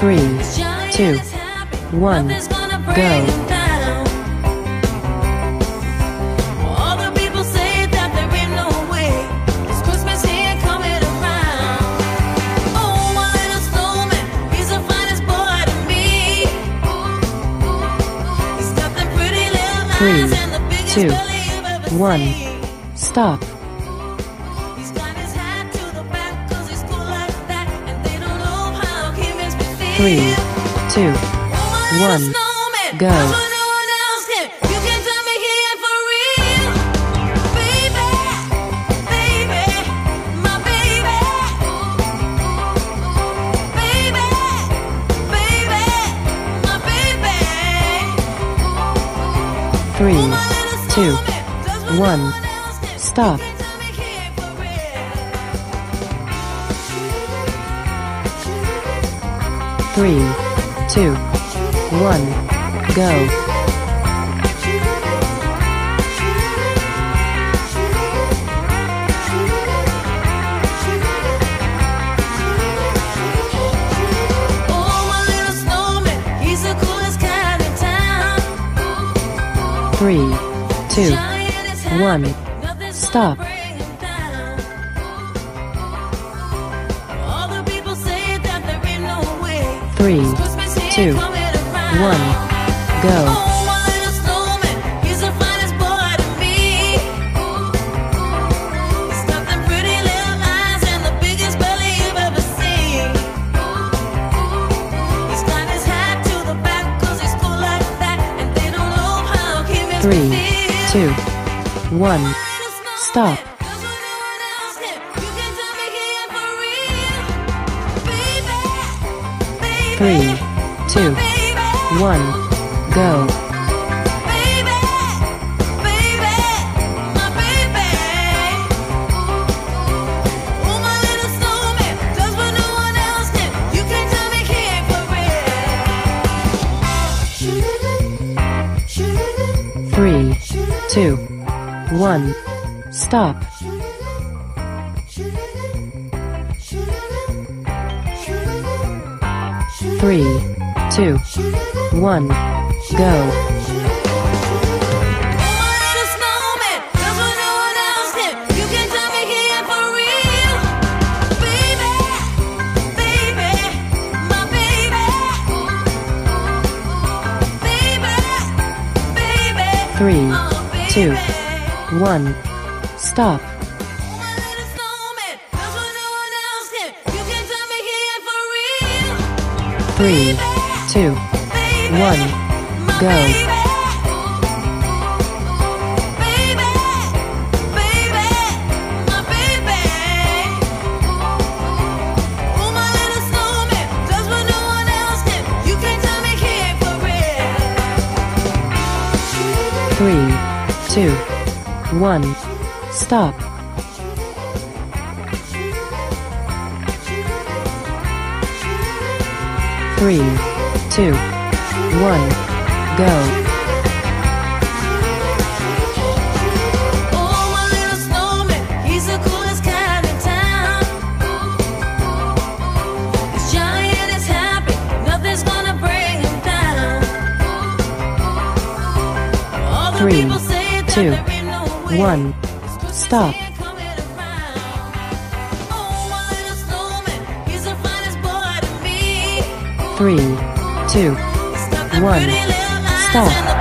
3, 2, 1, go. Three, two, one, stop. 3, 2, 1, go. Three, two, one, stop. 3, 2, 1, go. Oh, my little snowman, he's the coolest cat in town. 3, 2, 1, stop. 3, 2, 1, go. Oh, my little snowman, he's the finest boy to me. He's got the pretty little eyes and the biggest belly you've ever seen. He's got his hat to the back 'cause he's cool like that, and they don't know how he makes me feel. 3, 2, 1, stop. 3, 2, 1, go. Baby, baby, my baby. Oh, my little snowman, does what no one else did. You can tell me he ain't for real. 3, 2, 1, stop. 3, 2, 1, go. My little snowman does what no one else did. You can tell me he ain't for real. Baby, baby, my baby. Baby, baby. 3, 2, 1, stop. Three, two, one, go. Baby, baby, my baby. Oh, my little snowman does what no one else did. You can tell me he ain't for real. 3, 2, 1, stop. 3, 2, 1, go. Oh, my little snowman, he's the coolest cat in town. His giant is happy, nothing's gonna bring him down. All the 3, people say that 2, 1, stop. 3, 2, 1, stop.